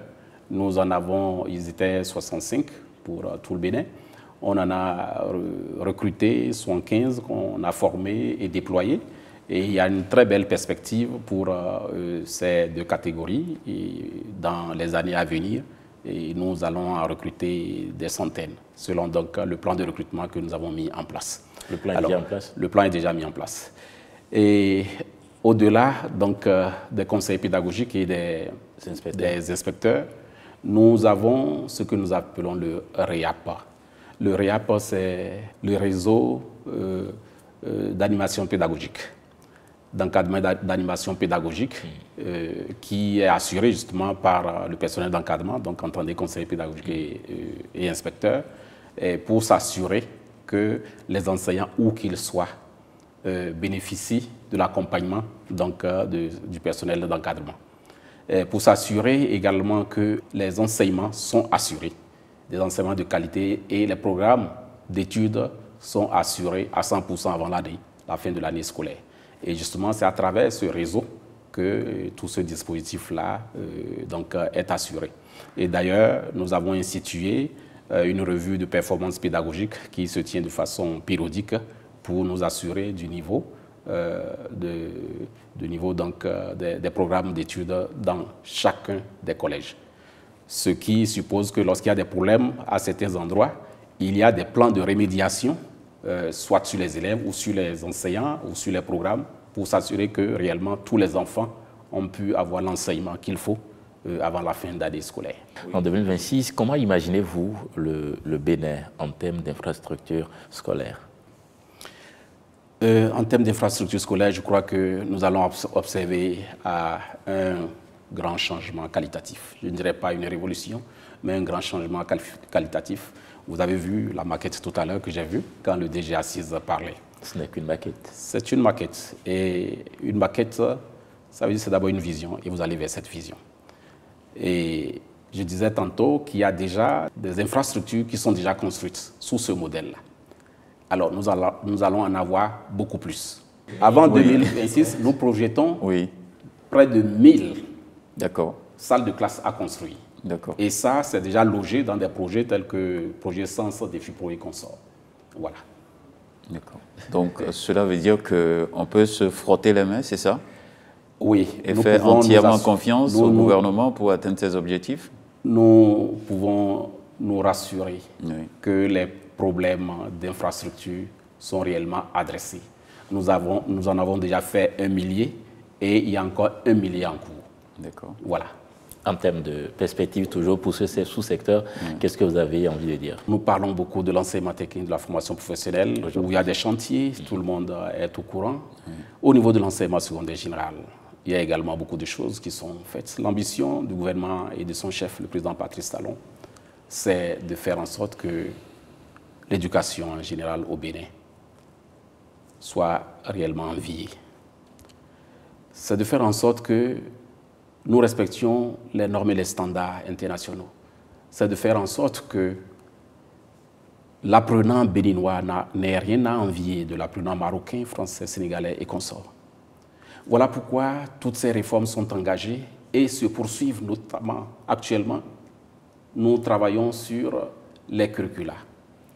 Nous en avons, ils étaient soixante-cinq pour euh, tout le Bénin. On en a recruté soixante-quinze qu'on a formé et déployé. Et il y a une très belle perspective pour euh, ces deux catégories. Et dans les années à venir, et nous allons en recruter des centaines, selon donc le plan de recrutement que nous avons mis en place. Le plan Alors, est déjà en place? Le plan est déjà mis en place. Et au-delà euh, des conseils pédagogiques et des, des, inspecteurs. des inspecteurs, nous avons ce que nous appelons le REAPA. Le REAPA, c'est le réseau euh, euh, d'animation pédagogique, d'encadrement d'animation pédagogique euh, qui est assuré justement par le personnel d'encadrement, donc entendez conseillers pédagogiques et, et inspecteurs, et pour s'assurer que les enseignants, où qu'ils soient, euh, bénéficient de l'accompagnement donc, euh, de, du personnel d'encadrement. Pour s'assurer également que les enseignements sont assurés. Des enseignements de qualité et les programmes d'études sont assurés à cent pour cent avant l'année, la fin de l'année scolaire. Et justement, c'est à travers ce réseau que tout ce dispositif-là euh, donc, est assuré. Et d'ailleurs, nous avons institué euh, une revue de performance pédagogique qui se tient de façon périodique pour nous assurer du niveau, euh, de, du niveau donc, euh, des, des programmes d'études dans chacun des collèges. Ce qui suppose que lorsqu'il y a des problèmes à certains endroits, il y a des plans de rémédiation euh, soit sur les élèves ou sur les enseignants ou sur les programmes, pour s'assurer que réellement tous les enfants ont pu avoir l'enseignement qu'il faut euh, avant la fin d'année scolaire. En deux mille vingt-six, comment imaginez-vous le, le Bénin en termes d'infrastructures scolaires? Euh, en termes d'infrastructures scolaires, je crois que nous allons observer à un grand changement qualitatif. Je ne dirais pas une révolution, mais un grand changement qualitatif. Vous avez vu la maquette tout à l'heure que j'ai vue quand le D G Assise parlait. Ce n'est qu'une maquette. C'est une maquette. Et une maquette, ça veut dire que c'est d'abord une vision et vous allez vers cette vision. Et je disais tantôt qu'il y a déjà des infrastructures qui sont déjà construites sous ce modèle-là. Alors, nous allons, nous allons en avoir beaucoup plus. Avant oui. deux mille vingt-six, nous projetons oui. près de mille salles de classe à construire. Et ça, c'est déjà logé dans des projets tels que le projet Sens, Défi Pro et Consort. Voilà. D'accord. Donc, cela veut dire qu'on peut se frotter les mains, c'est ça? Oui. Et nous faire entièrement confiance nous, au nous, gouvernement pour atteindre ses objectifs? Nous pouvons nous rassurer oui. que les problèmes d'infrastructures sont réellement adressés. Nous, avons, nous en avons déjà fait un millier et il y a encore un millier en cours. D'accord. Voilà. En termes de perspective, toujours pour ce sous-secteur, mmh. qu'est-ce que vous avez envie de dire? Nous parlons beaucoup de l'enseignement technique, de la formation professionnelle, où il y a des chantiers, mmh. tout le monde est au courant. Mmh. Au niveau de l'enseignement secondaire général, il y a également beaucoup de choses qui sont faites. L'ambition du gouvernement et de son chef, le président Patrice Talon, c'est de faire en sorte que l'éducation en général au Bénin soit réellement enviée. C'est de faire en sorte que nous respections les normes et les standards internationaux. C'est de faire en sorte que l'apprenant béninois n'ait rien à envier de l'apprenant marocain, français, sénégalais et consorts. Voilà pourquoi toutes ces réformes sont engagées et se poursuivent notamment actuellement. Nous travaillons sur les curricula,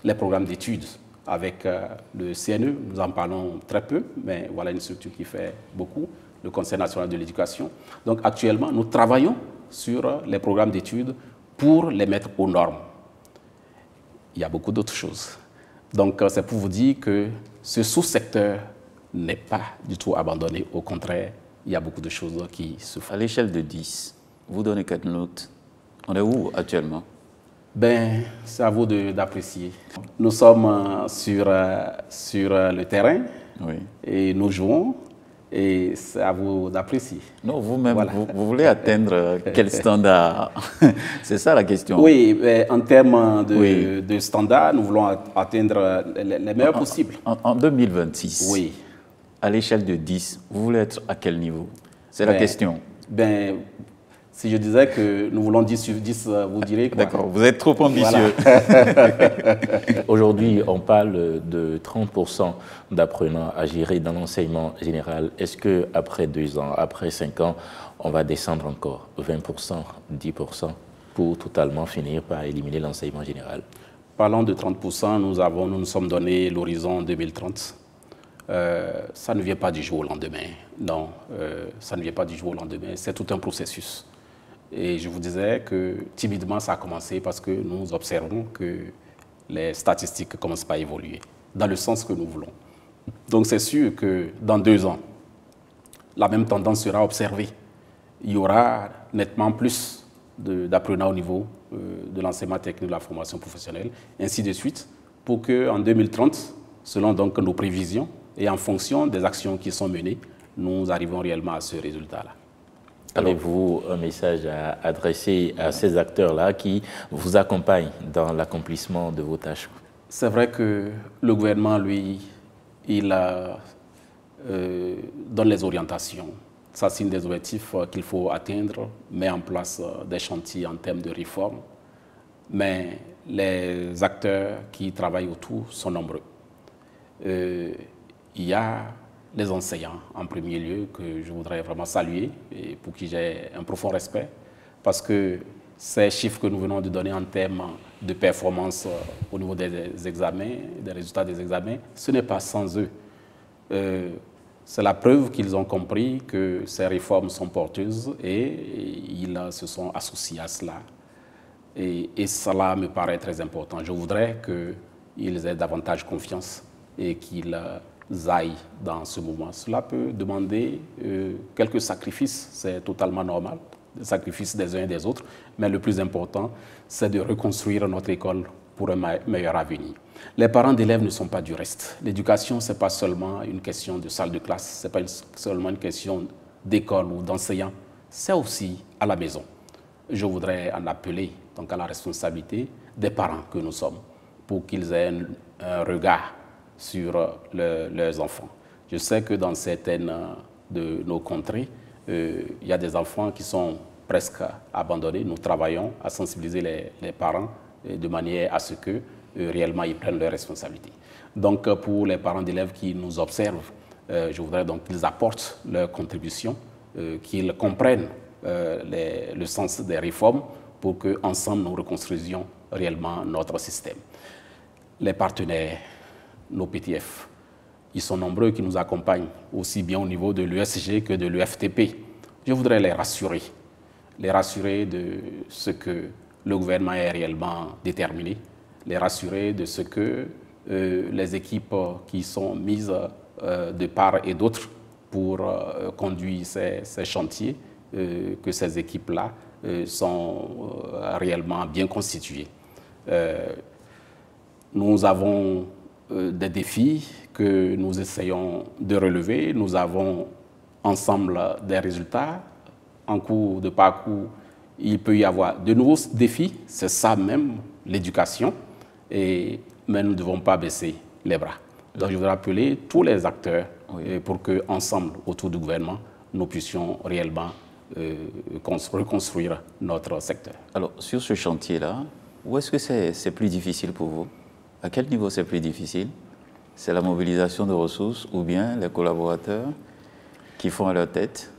les programmes d'études avec euh, le C N E, nous en parlons très peu, mais voilà une structure qui fait beaucoup, le Conseil national de l'éducation. Donc actuellement, nous travaillons sur les programmes d'études pour les mettre aux normes. Il y a beaucoup d'autres choses. Donc euh, c'est pour vous dire que ce sous-secteur n'est pas du tout abandonné. Au contraire, il y a beaucoup de choses qui se font. À l'échelle de dix, vous donnez quatre notes. On est où actuellement ? Ben, c'est à vous d'apprécier. Nous sommes sur, sur le terrain oui. et nous jouons et c'est à vous d'apprécier. Non, vous-même, voilà. vous, vous voulez atteindre quel standard? C'est ça la question. Oui, ben, en termes de, oui. de standard, nous voulons atteindre les, les meilleurs en, possibles. En, en deux mille vingt-six, oui. à l'échelle de dix, vous voulez être à quel niveau? C'est ben, la question. Ben, si je disais que nous voulons dix sur dix, vous direz quoi? D'accord, vous êtes trop ambitieux. Voilà. Aujourd'hui, on parle de trente pour cent d'apprenants à gérer dans l'enseignement général. Est-ce qu'après deux ans, après cinq ans, on va descendre encore vingt pour cent, dix pour cent pour totalement finir par éliminer l'enseignement général? Parlant de trente pour cent, nous avons, nous, nous sommes donné l'horizon deux mille trente. Euh, ça ne vient pas du jour au lendemain. Non, euh, ça ne vient pas du jour au lendemain. C'est tout un processus. Et je vous disais que timidement, ça a commencé parce que nous observons que les statistiques ne commencent pas à évoluer dans le sens que nous voulons. Donc c'est sûr que dans deux ans, la même tendance sera observée. Il y aura nettement plus d'apprenants au niveau euh, de l'enseignement technique, de la formation professionnelle, ainsi de suite, pour qu'en deux mille trente, selon donc nos prévisions et en fonction des actions qui sont menées, nous arrivons réellement à ce résultat-là. Avez-vous un message à adresser à ces acteurs-là qui vous accompagnent dans l'accomplissement de vos tâches? C'est vrai que le gouvernement, lui, il a, euh, donne les orientations. Ça signe des objectifs qu'il faut atteindre, met en place des chantiers en termes de réforme. Mais les acteurs qui travaillent autour sont nombreux. Euh, il y a les enseignants, en premier lieu, que je voudrais vraiment saluer et pour qui j'ai un profond respect, parce que ces chiffres que nous venons de donner en termes de performance au niveau des examens, des résultats des examens, ce n'est pas sans eux. Euh, c'est la preuve qu'ils ont compris que ces réformes sont porteuses et ils se sont associés à cela. Et, et cela me paraît très important. Je voudrais qu'ils aient davantage confiance et qu'ils aillent dans ce mouvement. Cela peut demander euh, quelques sacrifices, c'est totalement normal, des sacrifices des uns et des autres, mais le plus important, c'est de reconstruire notre école pour un meilleur avenir. Les parents d'élèves ne sont pas du reste. L'éducation, ce n'est pas seulement une question de salle de classe, ce n'est pas une, seulement une question d'école ou d'enseignant, c'est aussi à la maison. Je voudrais en appeler donc à la responsabilité des parents que nous sommes pour qu'ils aient un, un regard sur le, leurs enfants. Je sais que dans certaines de nos contrées, euh, il y a des enfants qui sont presque abandonnés. Nous travaillons à sensibiliser les, les parents de manière à ce que euh, réellement ils prennent leurs responsabilités. Donc pour les parents d'élèves qui nous observent, euh, je voudrais donc qu'ils apportent leur contribution, euh, qu'ils comprennent euh, les, le sens des réformes pour qu'ensemble nous reconstruisions réellement notre système. Les partenaires, nos P T F, ils sont nombreux qui nous accompagnent aussi bien au niveau de l'U S G que de l'U F T P. Je voudrais les rassurer, les rassurer de ce que le gouvernement est réellement déterminé, les rassurer de ce que euh, les équipes qui sont mises euh, de part et d'autre pour euh, conduire ces, ces chantiers, euh, que ces équipes-là euh, sont euh, réellement bien constituées. Euh, nous avons euh, des défis que nous essayons de relever, nous avons ensemble des résultats en cours de parcours. Il peut y avoir de nouveaux défis, c'est ça même, l'éducation, mais nous ne devons pas baisser les bras. Donc je voudrais appeler tous les acteurs oui. pour qu'ensemble, autour du gouvernement, nous puissions réellement euh, reconstruire notre secteur. Alors, sur ce chantier-là, où est-ce que c'est c'est plus difficile pour vous? À quel niveau c'est plus difficile? C'est la mobilisation de ressources ou bien les collaborateurs qui font à leur tête?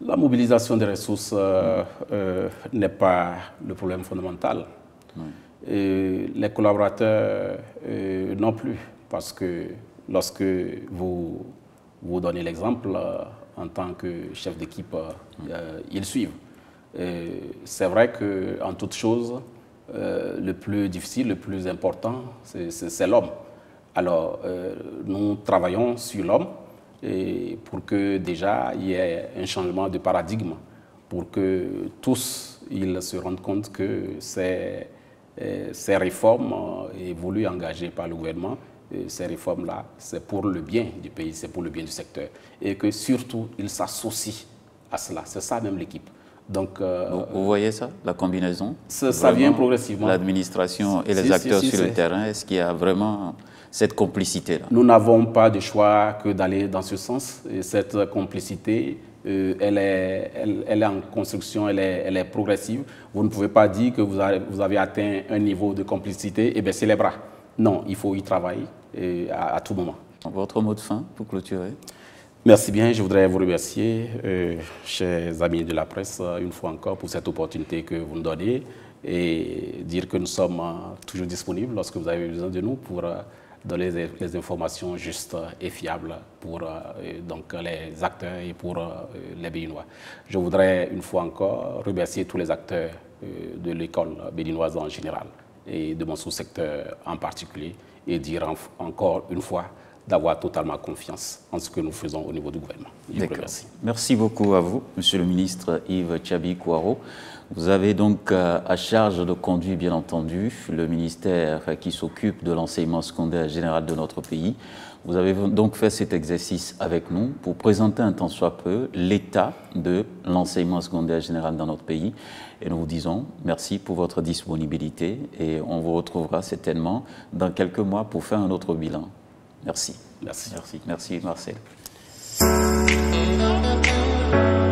La mobilisation des ressources euh, euh, n'est pas le problème fondamental. Oui. Et les collaborateurs euh, non plus, parce que lorsque vous, vous donnez l'exemple euh, en tant que chef d'équipe, euh, ils suivent. C'est vrai qu'en toute chose, euh, le plus difficile, le plus important, c'est l'homme. Alors, euh, nous travaillons sur l'homme, et pour que déjà il y ait un changement de paradigme, pour que tous ils se rendent compte que ces, ces réformes et voulues engagées par le gouvernement, ces réformes-là, c'est pour le bien du pays, c'est pour le bien du secteur. Et que surtout, ils s'associent à cela. C'est ça même l'équipe. Donc, euh, vous, vous voyez ça, la combinaison? Ça, ça vient progressivement. L'administration et les si, acteurs si, si, sur si, le est... terrain, est-ce qu'il y a vraiment cette complicité-là? Nous n'avons pas de choix que d'aller dans ce sens. Et cette complicité, euh, elle, est, elle, elle est en construction, elle est, elle est progressive. Vous ne pouvez pas dire que vous avez, vous avez atteint un niveau de complicité et baisser les bras. Non, il faut y travailler et à, à tout moment. Votre mot de fin pour clôturer? Merci bien, je voudrais vous remercier, euh, chers amis de la presse, une fois encore pour cette opportunité que vous nous donnez et dire que nous sommes euh, toujours disponibles lorsque vous avez besoin de nous pour euh, donner les, les informations justes et fiables pour euh, donc, les acteurs et pour euh, les béninois. Je voudrais une fois encore remercier tous les acteurs euh, de l'école béninoise en général et de mon sous-secteur en particulier et dire en, encore une fois d'avoir totalement confiance en ce que nous faisons au niveau du gouvernement. Je vous remercie. Merci beaucoup à vous, Monsieur le ministre Yves Chabi Kouaro. Vous avez donc à charge de conduire, bien entendu, le ministère qui s'occupe de l'enseignement secondaire général de notre pays. Vous avez donc fait cet exercice avec nous pour présenter un tant soit peu l'état de l'enseignement secondaire général dans notre pays. Et nous vous disons merci pour votre disponibilité et on vous retrouvera certainement dans quelques mois pour faire un autre bilan. Merci. Merci. Merci. Merci, Marcel.